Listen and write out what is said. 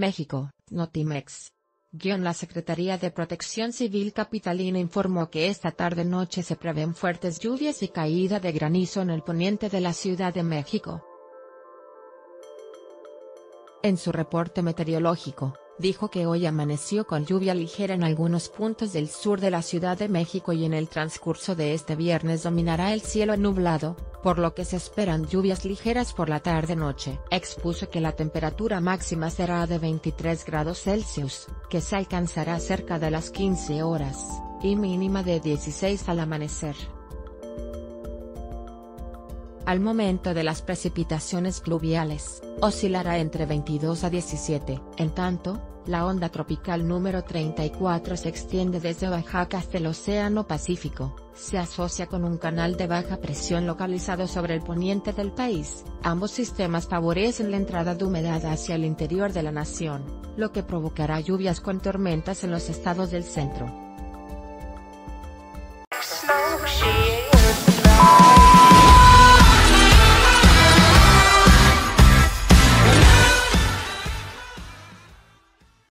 México, Notimex. La Secretaría de Protección Civil Capitalina informó que esta tarde-noche se prevén fuertes lluvias y caída de granizo en el poniente de la Ciudad de México. En su reporte meteorológico, dijo que hoy amaneció con lluvia ligera en algunos puntos del sur de la Ciudad de México y en el transcurso de este viernes dominará el cielo nublado, por lo que se esperan lluvias ligeras por la tarde-noche. Expuso que la temperatura máxima será de 23 grados Celsius, que se alcanzará cerca de las 15 horas, y mínima de 16 al amanecer. Al momento de las precipitaciones pluviales, oscilará entre 22 a 17. En tanto, la onda tropical número 34 se extiende desde Oaxaca hasta el Océano Pacífico, se asocia con un canal de baja presión localizado sobre el poniente del país. Ambos sistemas favorecen la entrada de humedad hacia el interior de la nación, lo que provocará lluvias con tormentas en los estados del centro.